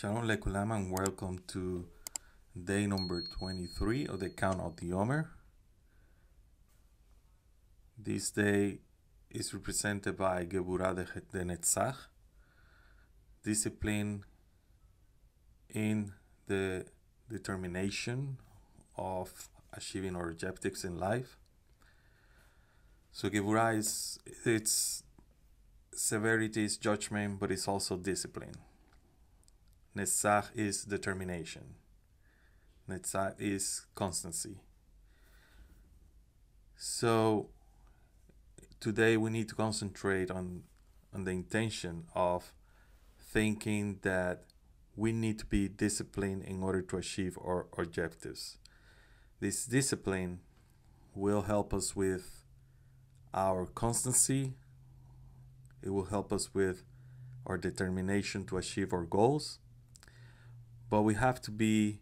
Shalom Lekulam and welcome to day number 23 of the Count of the Omer. This day is represented by Gevurah de Netzach, discipline in the determination of achieving our objectives in life. So Gevurah is its severity is judgment, but it's also discipline. Netzach is determination. Netzach is constancy. So today we need to concentrate on the intention of thinking that we need to be disciplined in order to achieve our objectives. This discipline will help us with our constancy. It will help us with our determination to achieve our goals. But we have to be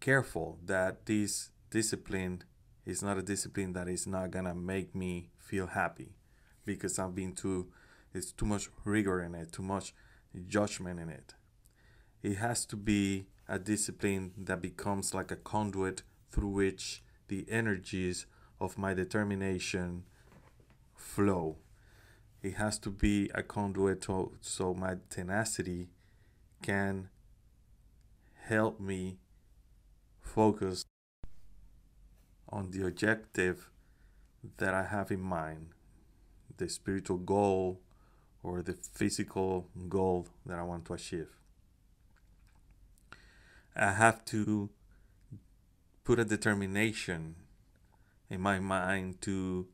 careful that this discipline is not a discipline that is not gonna make me feel happy, because I've been it's too much rigor in it, too much judgment in it. It has to be a discipline that becomes like a conduit through which the energies of my determination flow. It has to be a conduit so my tenacity can help me focus on the objective that I have in mind, the spiritual goal or the physical goal that I want to achieve. I have to put a determination in my mind to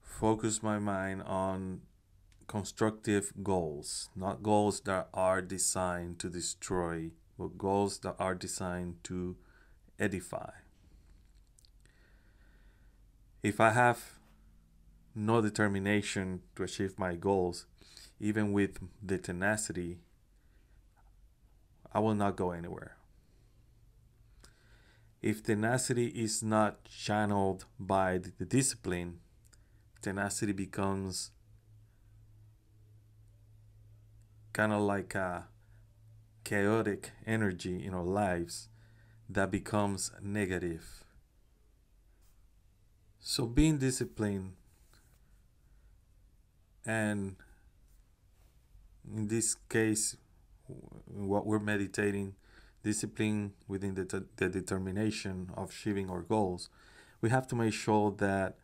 focus my mind on constructive goals, not goals that are designed to destroy, but goals that are designed to edify. If I have no determination to achieve my goals, even with the tenacity, I will not go anywhere. If tenacity is not channeled by the discipline, tenacity becomes kind of like a chaotic energy in our lives that becomes negative. So being disciplined, and in this case, what we're meditating, discipline within the determination of achieving our goals, we have to make sure that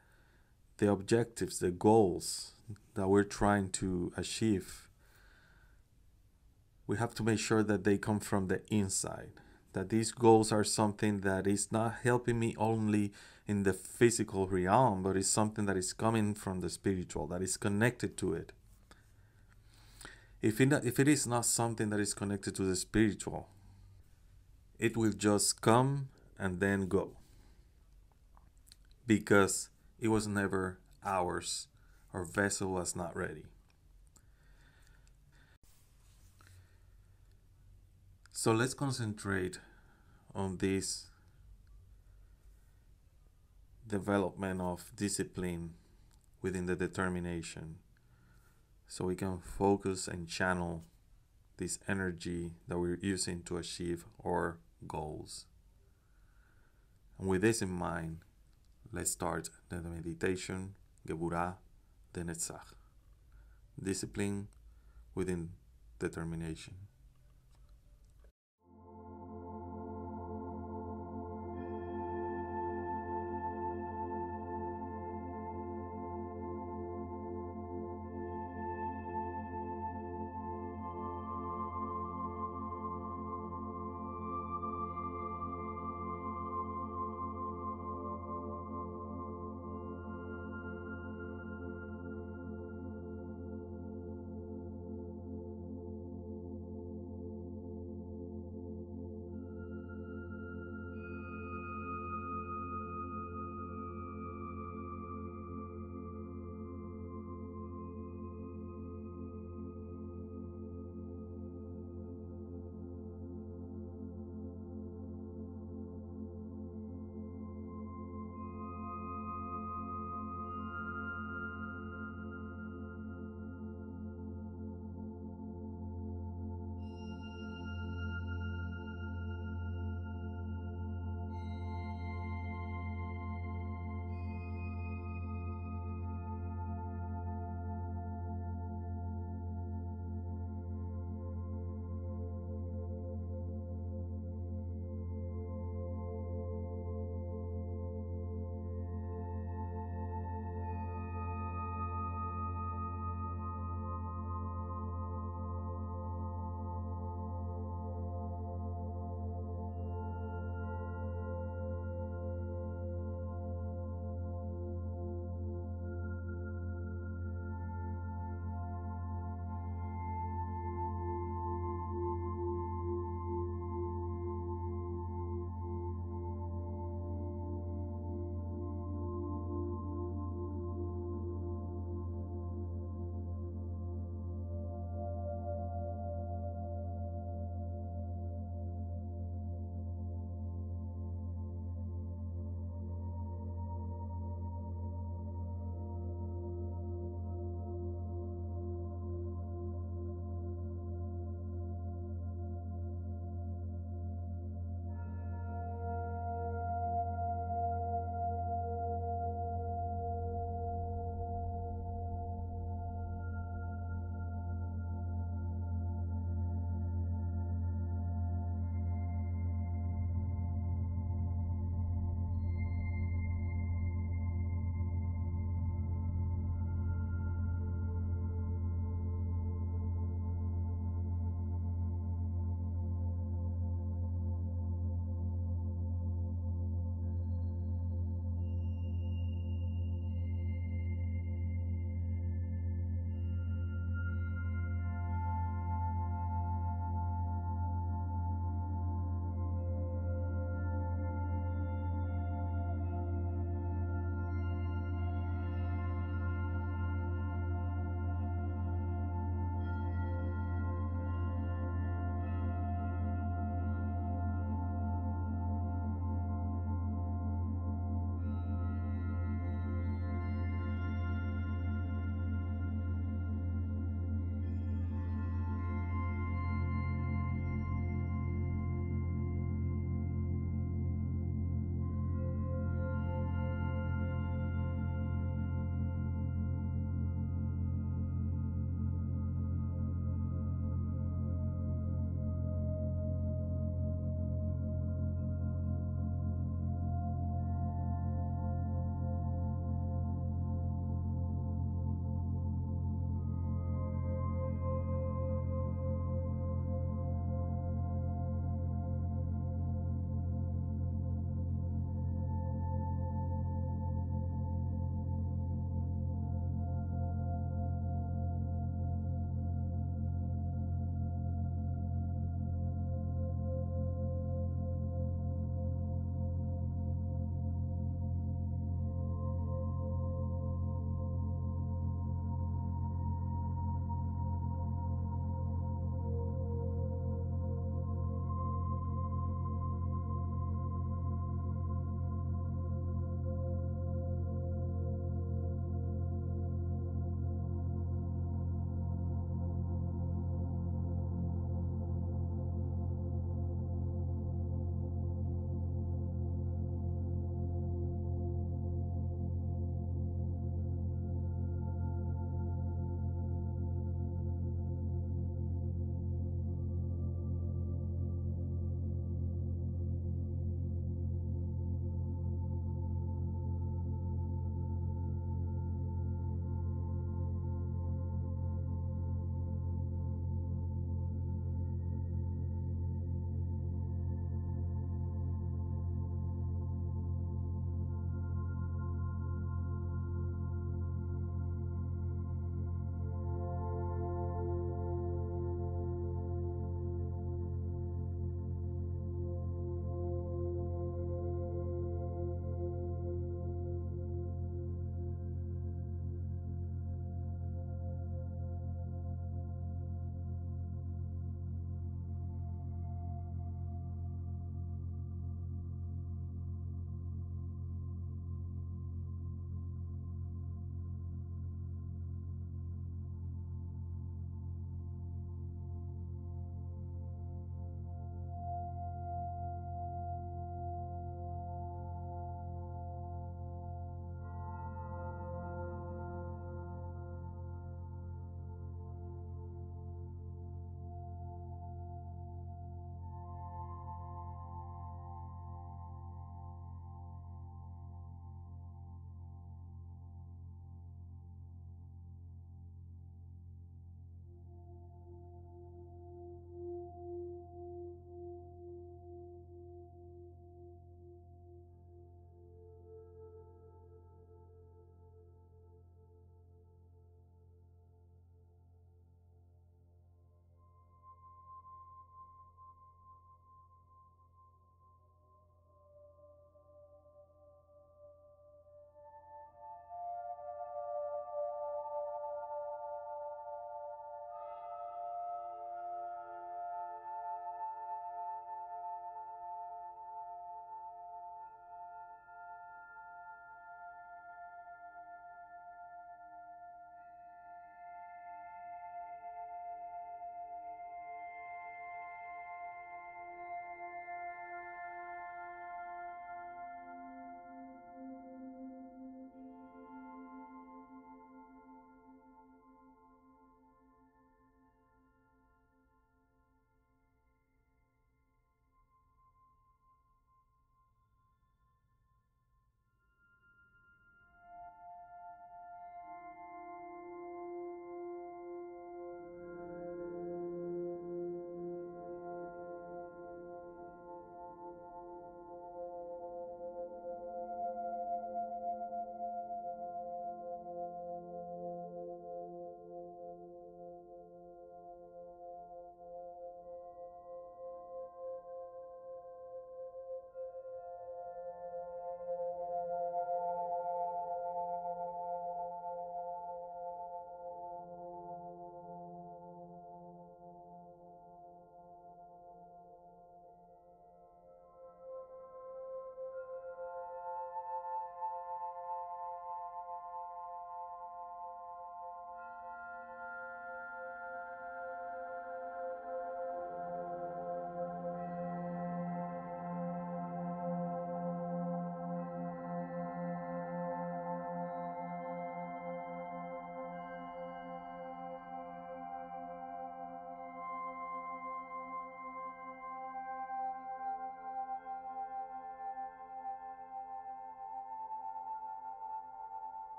the objectives, the goals that we're trying to achieve, we have to make sure that they come from the inside, that these goals are something that is not helping me only in the physical realm, but is something that is coming from the spiritual, that is connected to it. If it is not something that is connected to the spiritual, it will just come and then go, because it was never ours. Our vessel was not ready. So let's concentrate on this development of discipline within the determination, so we can focus and channel this energy that we're using to achieve our goals. And with this in mind, let's start the meditation, Gevurah de Netzach, discipline within determination.